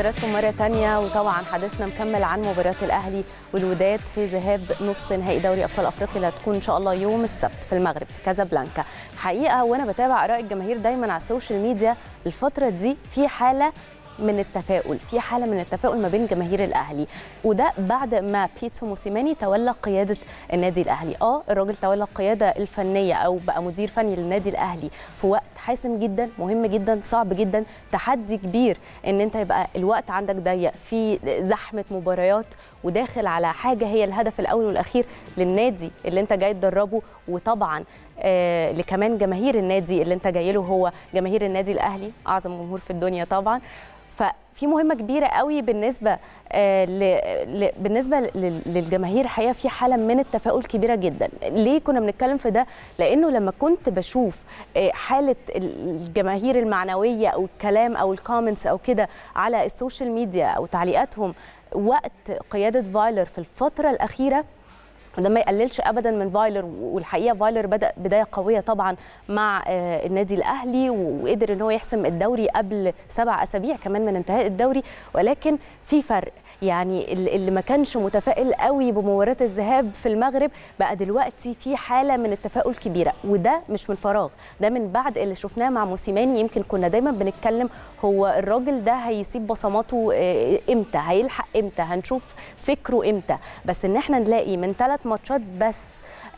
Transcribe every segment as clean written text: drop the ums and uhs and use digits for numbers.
حضراتكم مرة تانية، وطبعا حديثنا مكمل عن مباراة الأهلي والوداد في ذهاب نصف نهائي دوري أبطال أفريقيا اللي هتكون إن شاء الله يوم السبت في المغرب في كازابلانكا. حقيقة وأنا بتابع آراء الجماهير دايما على السوشيال ميديا الفترة دي في حالة من التفاؤل، في حالة من التفاؤل ما بين جماهير الأهلي، وده بعد ما بيتسو موسيماني تولى قيادة النادي الأهلي. الراجل تولى القيادة الفنية أو بقى مدير فني للنادي الأهلي في وقت حاسم جدا، مهم جدا، صعب جدا، تحدي كبير ان انت يبقى الوقت عندك ضيق في زحمة مباريات وداخل على حاجة هي الهدف الأول والأخير للنادي اللي انت جاي تدربه، وطبعا لكمان جماهير النادي اللي انت جاي له، هو جماهير النادي الأهلي أعظم جمهور في الدنيا طبعا. ففي مهمة كبيرة قوي بالنسبة للجماهير. حقيقة في حالة من التفاؤل كبيرة جدا. ليه كنا بنتكلم في ده؟ لأنه لما كنت بشوف حالة الجماهير المعنوية أو الكلام أو الكومنتس أو كده على السوشيال ميديا أو تعليقاتهم وقت قيادة فايلر في الفترة الأخيرة، وده ما يقللش ابدا من فايلر، والحقيقه فايلر بدا بدايه قويه طبعا مع النادي الاهلي وقدر ان هو يحسم الدوري قبل 7 أسابيع كمان من انتهاء الدوري، ولكن في فرق. يعني اللي ما كانش متفائل قوي بمباراه الذهاب في المغرب بقى دلوقتي في حاله من التفاؤل كبيره، وده مش من فراغ، ده من بعد اللي شفناه مع موسيماني. يمكن كنا دايما بنتكلم هو الراجل ده هيسيب بصماته امتى، هيلحق امتى، هنشوف فكره امتى، بس ان احنا نلاقي من 3 ماتشات بس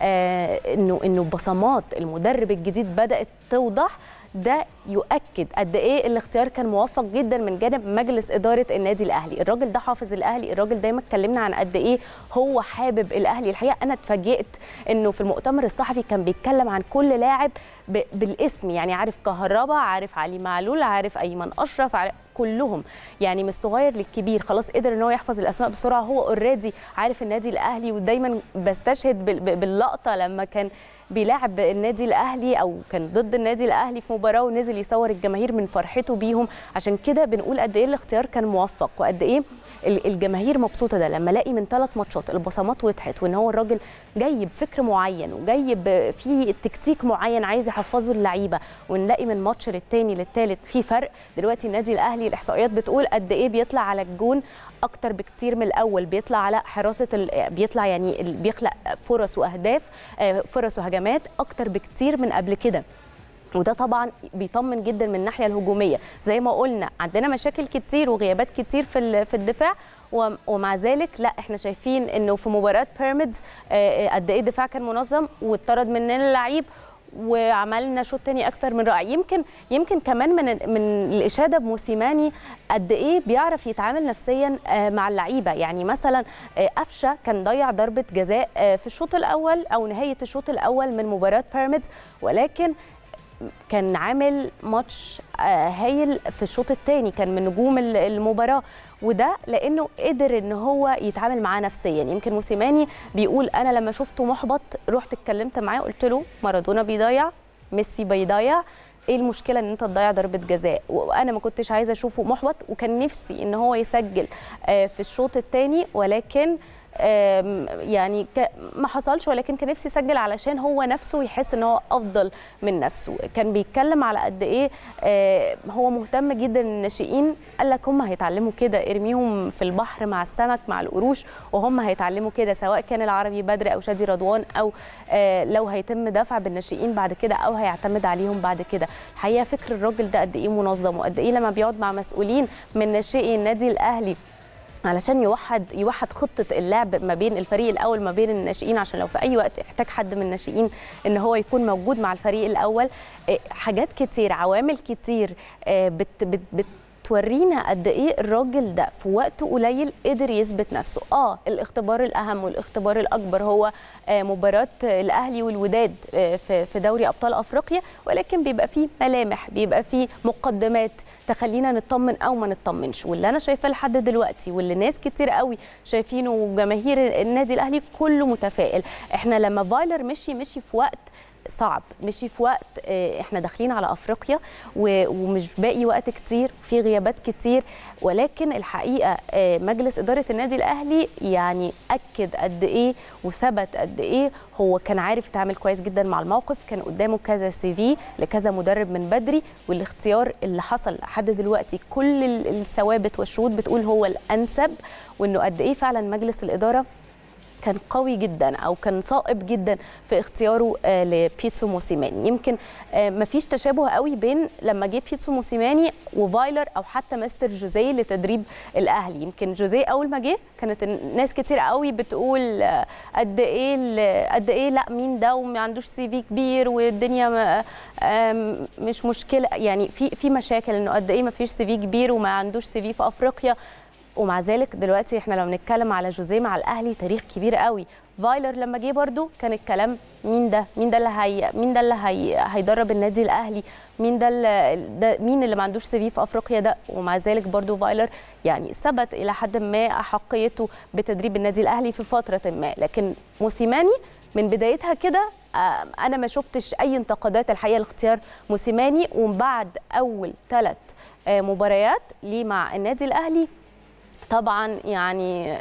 انه بصمات المدرب الجديد بدات توضح. ده يؤكد قد ايه الاختيار كان موفق جدا من جانب مجلس اداره النادي الاهلي. الراجل ده حافظ الاهلي، الراجل دايما اتكلمنا عن قد ايه هو حابب الاهلي. الحقيقه انا اتفاجئت انه في المؤتمر الصحفي كان بيتكلم عن كل لاعب بالاسم، يعني عارف كهربا، عارف علي معلول، عارف ايمن اشرف، عارف كلهم، يعني من الصغير للكبير خلاص قدر ان هو يحفظ الاسماء بسرعه. هو اوريدي عارف النادي الاهلي، ودايما بستشهد باللقطه لما كان بيلاعب النادي الاهلي او كان ضد النادي الاهلي في مباراه ونزل يصور الجماهير من فرحته بيهم. عشان كده بنقول قد ايه الاختيار كان موفق وقد ايه الجماهير مبسوطه. ده لما الاقي من 3 ماتشات البصمات وضحت، وان هو الراجل جايب فكر معين وجايب في تكتيك معين عايز يحفظه اللعيبه، ونلاقي من ماتش للتاني للتالت في فرق. دلوقتي النادي الاهلي الاحصائيات بتقول قد ايه بيطلع على الجون اكتر بكتير من الاول، بيطلع على حراسه بيطلع يعني بيخلق فرص واهداف، فرص وهجمات اكتر بكتير من قبل كده، وده طبعا بيطمن جدا من الناحيه الهجوميه. زي ما قلنا عندنا مشاكل كتير وغيابات كتير في الدفاع، ومع ذلك لا احنا شايفين انه في مباراه بيراميدز قد ايه الدفاع كان منظم واتطرد مننا اللعيب وعملنا شوط تاني اكتر من رائع. يمكن كمان من الاشاده بموسيماني قد ايه بيعرف يتعامل نفسيا مع اللعيبه. يعني مثلا أفشا كان ضيع ضربه جزاء في الشوط الاول او نهايه الشوط الاول من مباراه بيراميدز، ولكن كان عامل ماتش هايل في الشوط الثاني، كان من نجوم المباراه، وده لانه قدر ان هو يتعامل معاه نفسيا. يمكن موسيماني بيقول انا لما شفته محبط رحت اتكلمت معاه قلت له مارادونا بيضيع، ميسي بيضيع، ايه المشكله ان انت تضيع ضربه جزاء؟ وانا ما كنتش عايزه اشوفه محبط، وكان نفسي ان هو يسجل في الشوط الثاني، ولكن يعني ما حصلش، ولكن كان نفسي يسجل علشان هو نفسه يحس ان هو افضل من نفسه. كان بيتكلم على قد ايه هو مهتم جدا الناشئين، قال لك هم هيتعلموا كده، ارميهم في البحر مع السمك مع القروش وهم هيتعلموا كده، سواء كان العربي بدري او شادي رضوان او لو هيتم دفع بالناشئين بعد كده او هيعتمد عليهم بعد كده. الحقيقه فكر الراجل ده قد ايه منظم، وقد ايه لما بيقعد مع مسؤولين من ناشئي النادي الاهلي علشان يوحد خطة اللعب ما بين الفريق الأول ما بين الناشئين، عشان لو في أي وقت احتاج حد من الناشئين إن هو يكون موجود مع الفريق الأول. حاجات كتير، عوامل كتير بتورينا قد إيه الراجل ده في وقت قليل قدر يثبت نفسه. الاختبار الأهم والاختبار الأكبر هو مباراة الأهلي والوداد في دوري أبطال أفريقيا، ولكن بيبقى فيه ملامح، بيبقى فيه مقدمات تخلينا نطمن او ما نطمنش. واللي انا شايفاه لحد دلوقتي واللي ناس كتير قوي شايفينه وجماهير النادي الاهلي كله متفائل. احنا لما فايلر مشي في وقت صعب، مشي في وقت احنا داخلين على افريقيا ومش باقي وقت كتير، في غيابات كتير، ولكن الحقيقه مجلس اداره النادي الاهلي يعني اكد قد ايه وثبت قد ايه هو كان عارف يتعامل كويس جدا مع الموقف، كان قدامه كذا سي في لكذا مدرب من بدري، والاختيار اللي حصل لحد دلوقتي كل الثوابت والشروط بتقول هو الانسب، وانه قد ايه فعلا مجلس الاداره كان قوي جدا او كان صائب جدا في اختياره لبيتسو موسيماني. يمكن مفيش تشابه قوي بين لما جه بيتسو موسيماني وفايلر او حتى مستر جوزيه لتدريب الاهلي. يمكن جوزيه اول ما جه كانت ناس كتير قوي بتقول قد ايه لا مين ده وما عندوش سي في كبير والدنيا مش مشكله، يعني في مشاكل انه قد ايه مفيش سي في كبير وما عندوش سي في في افريقيا. ومع ذلك دلوقتي احنا لو بنتكلم على جوزيه مع الاهلي تاريخ كبير قوي. فايلر لما جه برده كان الكلام مين ده اللي هيدرب النادي الاهلي، مين اللي ما عندوش سي في في افريقيا ده، ومع ذلك برده فايلر يعني ثبت الى حد ما احقيته بتدريب النادي الاهلي في فتره ما. لكن موسيماني من بدايتها كده انا ما شفتش اي انتقادات الحقيقه لاختيار موسيماني، وبعد اول 3 مباريات ليه مع النادي الاهلي طبعا يعني